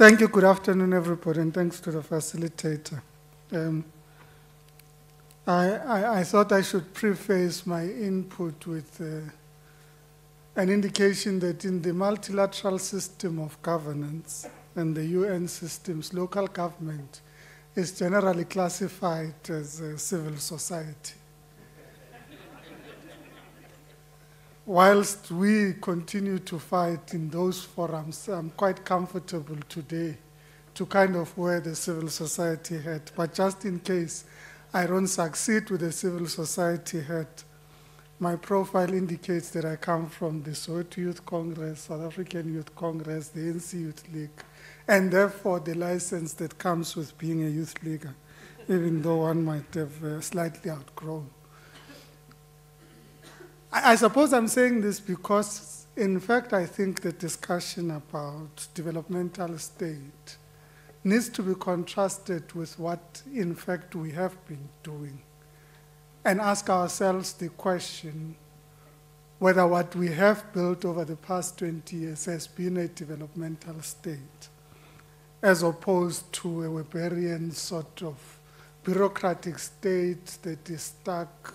Thank you. Good afternoon, everybody, and thanks to the facilitator. I thought I should preface my input with an indication that in the multilateral system of governance and the UN systems, local government is generally classified as a civil society. Whilst we continue to fight in those forums, I'm quite comfortable today to kind of wear the civil society hat. But just in case I don't succeed with the civil society hat, my profile indicates that I come from the Soweto Youth Congress, South African Youth Congress, the NC Youth League, and therefore the license that comes with being a youth leaguer, even though one might have slightly outgrown. I suppose I'm saying this because, in fact, I think the discussion about developmental state needs to be contrasted with what, in fact, we have been doing, and ask ourselves the question whether what we have built over the past 20 years has been a developmental state, as opposed to a Weberian sort of bureaucratic state that is stuck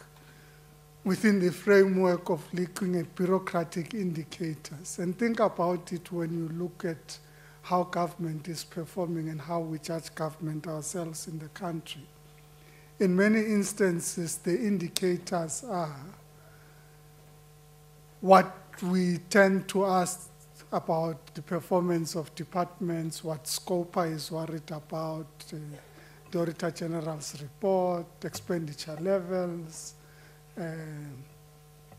within the framework of looking at bureaucratic indicators. And think about it when you look at how government is performing and how we judge government ourselves in the country. In many instances, the indicators are what we tend to ask about the performance of departments, what SCOPA is worried about, the Auditor General's report, expenditure levels,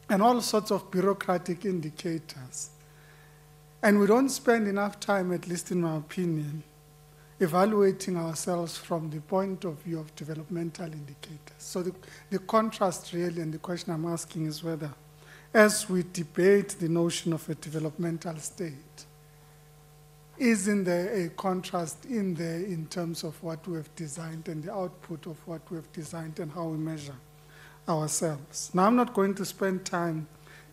and all sorts of bureaucratic indicators. And we don't spend enough time, at least in my opinion, evaluating ourselves from the point of view of developmental indicators. So the contrast really, and the question I'm asking is whether, as we debate the notion of a developmental state, isn't there a contrast in there in terms of what we have designed and the output of what we have designed and how we measure ourselves? Now, I'm not going to spend time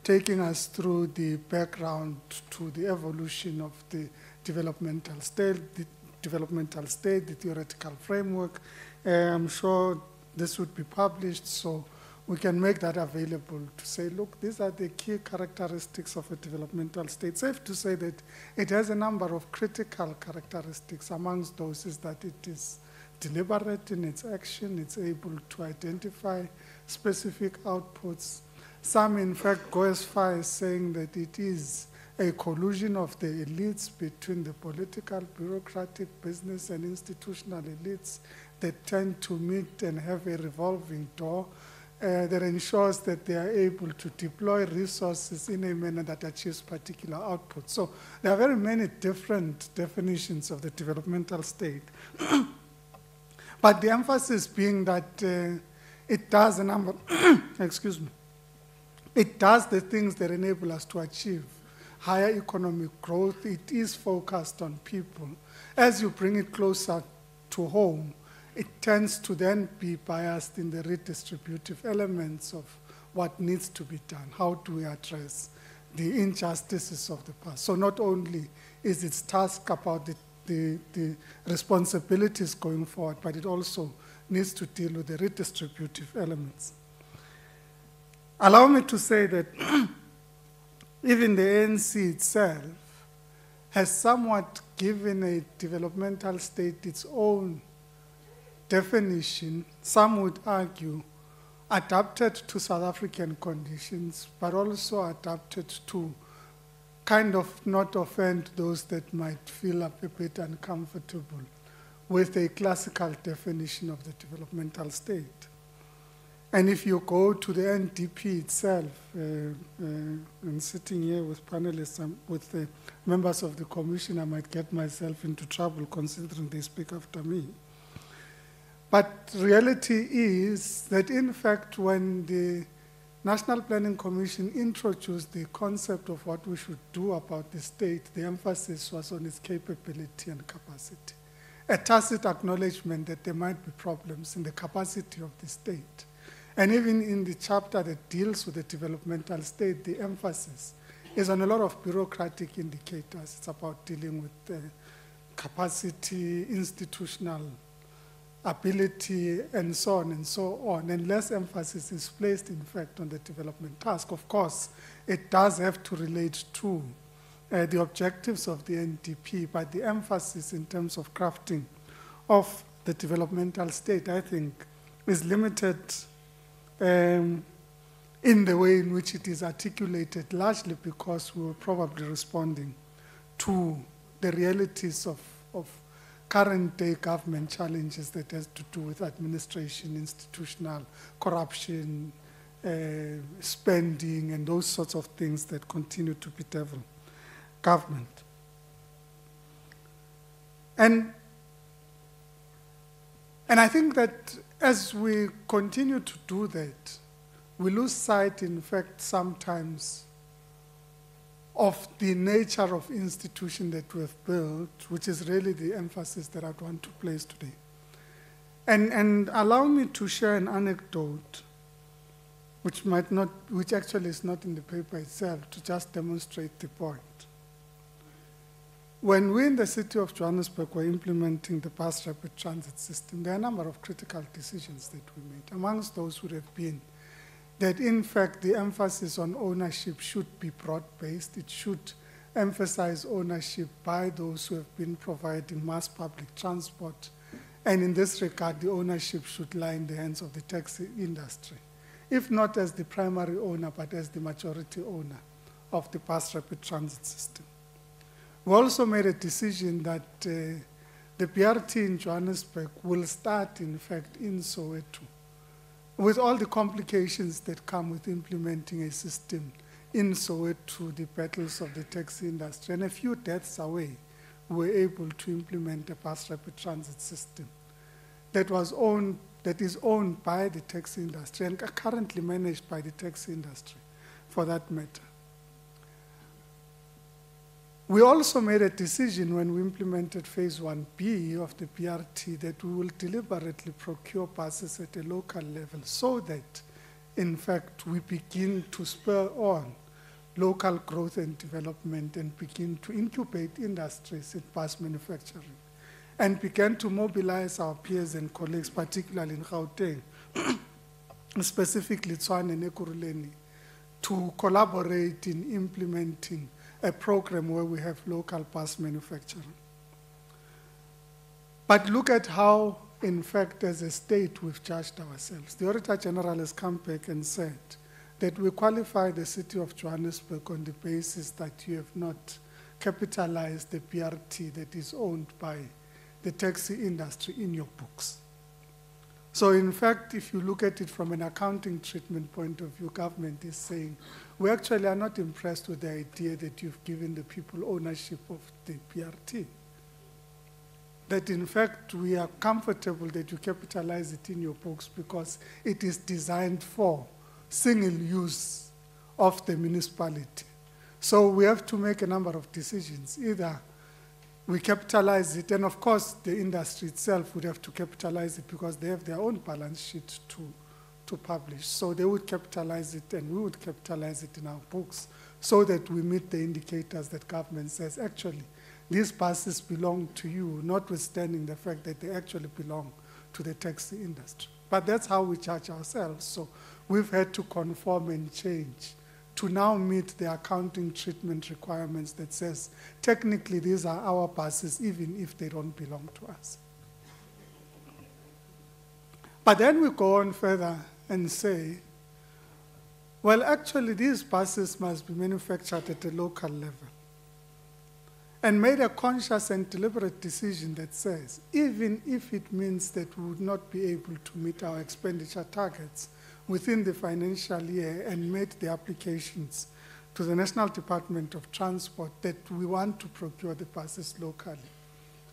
taking us through the background to the evolution of the developmental state, the theoretical framework. I'm sure this would be published, so we can make that available to say, look, these are the key characteristics of a developmental state. Safe to say that it has a number of critical characteristics. Amongst those is that it is deliberate in its action, it's able to identify specific outputs. Some, in fact, go as far as saying that it is a collusion of the elites between the political, bureaucratic, business, and institutional elites that tend to meet and have a revolving door that ensures that they are able to deploy resources in a manner that achieves particular outputs. So there are very many different definitions of the developmental state. But the emphasis being that it does a number, excuse me, it does the things that enable us to achieve higher economic growth. It is focused on people. As you bring it closer to home, it tends to then be biased in the redistributive elements of what needs to be done. How do we address the injustices of the past? So not only is its task about the responsibilities going forward, but it also needs to deal with the redistributive elements. Allow me to say that even the ANC itself has somewhat given a developmental state its own definition, some would argue adapted to South African conditions, but also adapted to kind of not offend those that might feel a bit uncomfortable with a classical definition of the developmental state. And if you go to the NDP itself, and sitting here with panelists, with the members of the commission, I might get myself into trouble considering they speak after me. But reality is that, in fact, when the National Planning Commission introduced the concept of what we should do about the state, the emphasis was on its capability and capacity. A tacit acknowledgement that there might be problems in the capacity of the state. And even in the chapter that deals with the developmental state, the emphasis is on a lot of bureaucratic indicators. It's about dealing with capacity, institutional ability, and so on and so on, and less emphasis is placed, in fact, on the development task. Of course, it does have to relate to the objectives of the NDP, but the emphasis in terms of crafting of the developmental state, I think, is limited in the way in which it is articulated, largely because we were probably responding to the realities of current-day government challenges that has to do with administration, institutional corruption, spending, and those sorts of things that continue to bedevil government. And I think that as we continue to do that, we lose sight, in fact, sometimes of the nature of institution that we have built, which is really the emphasis that I'd want to place today. And allow me to share an anecdote, which actually is not in the paper itself, to just demonstrate the point. When we in the city of Johannesburg were implementing the bus rapid transit system, there are a number of critical decisions that we made. Amongst those would have been that, in fact, the emphasis on ownership should be broad-based. It should emphasize ownership by those who have been providing mass public transport. And in this regard, the ownership should lie in the hands of the taxi industry, if not as the primary owner, but as the majority owner of the bus rapid transit system. We also made a decision that the BRT in Johannesburg will start, in fact, in Soweto, with all the complications that come with implementing a system in Soweto, the battles of the taxi industry. And a few deaths away, we were able to implement a bus rapid transit system that is owned by the taxi industry and currently managed by the taxi industry, for that matter. We also made a decision when we implemented phase 1B of the PRT that we will deliberately procure buses at a local level so that, in fact, we begin to spur on local growth and development and begin to incubate industries in bus manufacturing and begin to mobilize our peers and colleagues, particularly in Gauteng, specifically Tswane and Ekurhuleni, to collaborate in implementing a program where we have local bus manufacturing. But look at how, in fact, as a state, we've judged ourselves. The Auditor General has come back and said that we qualify the city of Johannesburg on the basis that you have not capitalized the BRT that is owned by the taxi industry in your books. So, in fact, if you look at it from an accounting treatment point of view, government is saying, we actually are not impressed with the idea that you've given the people ownership of the PRT. That, in fact, we are comfortable that you capitalize it in your books because it is designed for single use of the municipality. So we have to make a number of decisions. Either we capitalize it, and of course the industry itself would have to capitalize it because they have their own balance sheet to publish. So they would capitalize it and we would capitalize it in our books so that we meet the indicators that government says, actually, these buses belong to you, notwithstanding the fact that they actually belong to the taxi industry. But that's how we judge ourselves. So we've had to conform and change to now meet the accounting treatment requirements that says, technically, these are our buses, even if they don't belong to us. But then we go on further and say, well, actually, these buses must be manufactured at a local level, and made a conscious and deliberate decision that says, even if it means that we would not be able to meet our expenditure targets within the financial year and made the applications to the National Department of Transport that we want to procure the buses locally.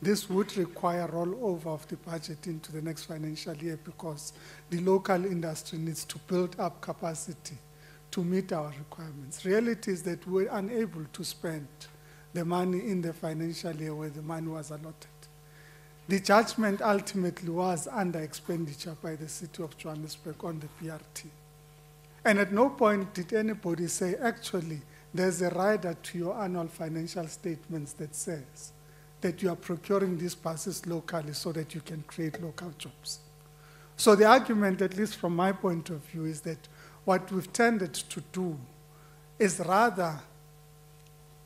This would require rollover of the budget into the next financial year because the local industry needs to build up capacity to meet our requirements. Reality is that we're unable to spend the money in the financial year where the money was allotted. The judgment ultimately was under expenditure by the city of Johannesburg on the PRT. And at no point did anybody say, actually, there's a rider to your annual financial statements that says that you are procuring these buses locally so that you can create local jobs. So the argument, at least from my point of view, is that what we've tended to do is rather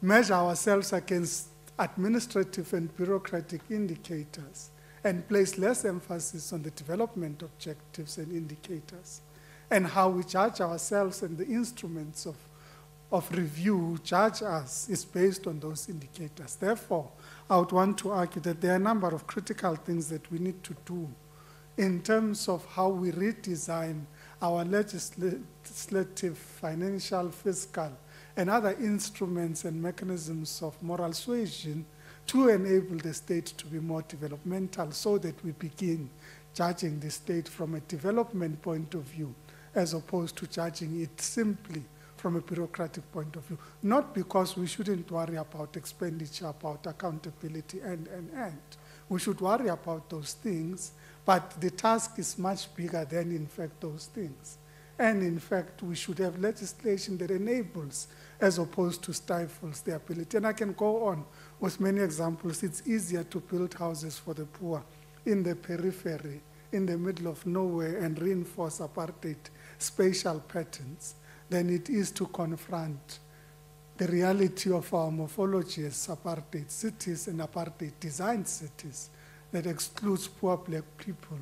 measure ourselves against administrative and bureaucratic indicators and place less emphasis on the development objectives and indicators and how we judge ourselves, and the instruments of review judge us is based on those indicators. Therefore, I would want to argue that there are a number of critical things that we need to do in terms of how we redesign our legislative, financial, fiscal, and other instruments and mechanisms of moral suasion to enable the state to be more developmental, so that we begin judging the state from a development point of view as opposed to judging it simply from a bureaucratic point of view. Not because we shouldn't worry about expenditure, about accountability, and. We should worry about those things, but the task is much bigger than, in fact, those things. And in fact, we should have legislation that enables as opposed to stifles the ability. And I can go on with many examples. It's easier to build houses for the poor in the periphery, in the middle of nowhere, and reinforce apartheid spatial patterns than it is to confront the reality of our morphology as apartheid cities and apartheid designed cities that excludes poor black people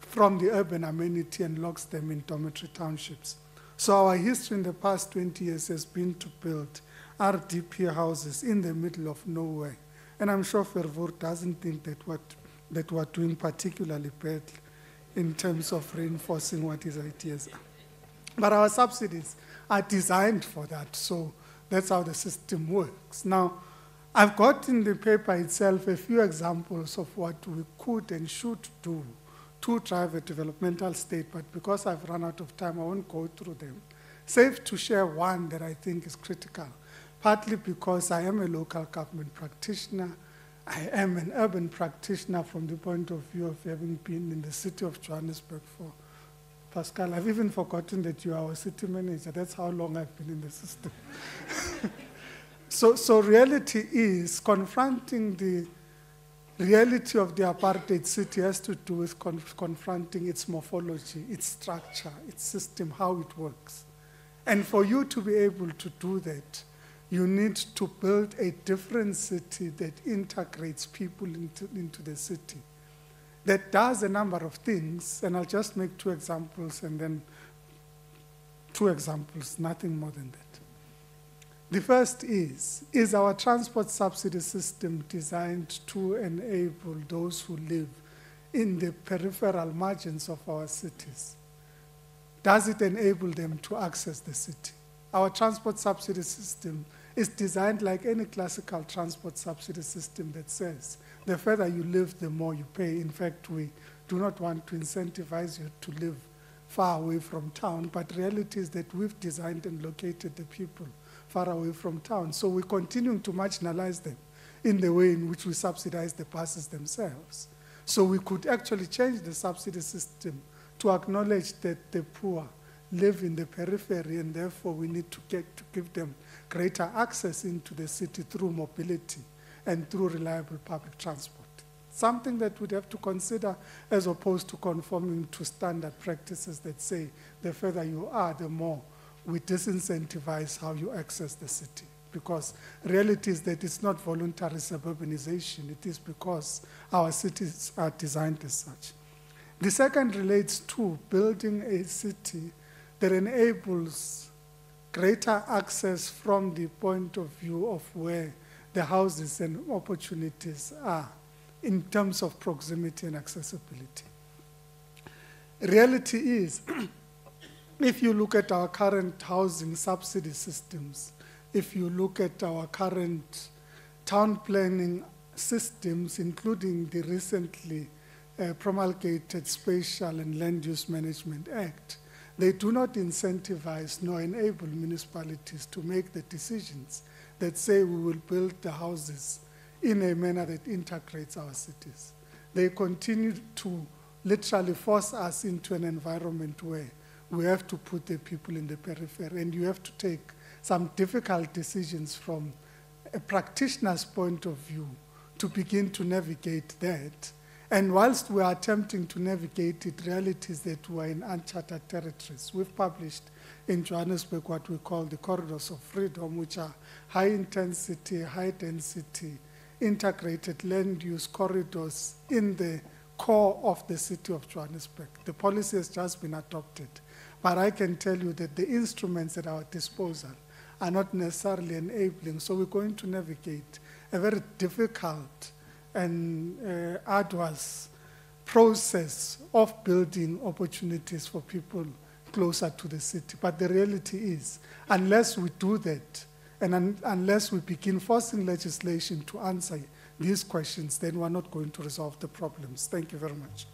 from the urban amenity and locks them in dormitory townships. So our history in the past 20 years has been to build RDP houses in the middle of nowhere. And I'm sure Fervor doesn't think that we're doing particularly bad in terms of reinforcing what his ideas are. But our subsidies are designed for that, so that's how the system works. Now, I've got in the paper itself a few examples of what we could and should do to drive a developmental state, but because I've run out of time, I won't go through them. Safe to share one that I think is critical, partly because I am a local government practitioner. I am an urban practitioner from the point of view of having been in the city of Johannesburg for, Pascal, I've even forgotten that you are a city manager. That's how long I've been in the system. So reality is, confronting the reality of the apartheid city has to do with confronting its morphology, its structure, its system, how it works. And for you to be able to do that, you need to build a different city that integrates people into the city, that does a number of things. And I'll just make two examples, and then two examples, nothing more than that. The first is our transport subsidy system designed to enable those who live in the peripheral margins of our cities? Does it enable them to access the city? Our transport subsidy system is designed like any classical transport subsidy system that says, the further you live, the more you pay. In fact, we do not want to incentivize you to live far away from town, but reality is that we've designed and located the people far away from town. So we're continuing to marginalize them in the way in which we subsidize the buses themselves. So we could actually change the subsidy system to acknowledge that the poor live in the periphery, and therefore we need to give them greater access into the city through mobility and through reliable public transport. Something that we'd have to consider, as opposed to conforming to standard practices that say the further you are, the more we disincentivize how you access the city, because reality is that it's not voluntary suburbanization. It is because our cities are designed as such. The second relates to building a city that enables greater access from the point of view of where the houses and opportunities are in terms of proximity and accessibility. Reality is, if you look at our current housing subsidy systems, if you look at our current town planning systems, including the recently promulgated Spatial and Land Use Management Act, they do not incentivize nor enable municipalities to make the decisions that say we will build the houses in a manner that integrates our cities. They continue to literally force us into an environment where we have to put the people in the periphery, and you have to take some difficult decisions from a practitioner's point of view to begin to navigate that. And whilst we are attempting to navigate it, reality is that we are in uncharted territories. We've published in Johannesburg what we call the corridors of freedom, which are high intensity, high density, integrated land use corridors in the core of the city of Johannesburg. The policy has just been adopted, but I can tell you that the instruments at our disposal are not necessarily enabling, so we're going to navigate a very difficult and arduous process of building opportunities for people closer to the city. But the reality is, unless we do that, and unless we begin forcing legislation to answer these questions, then we're not going to resolve the problems. Thank you very much.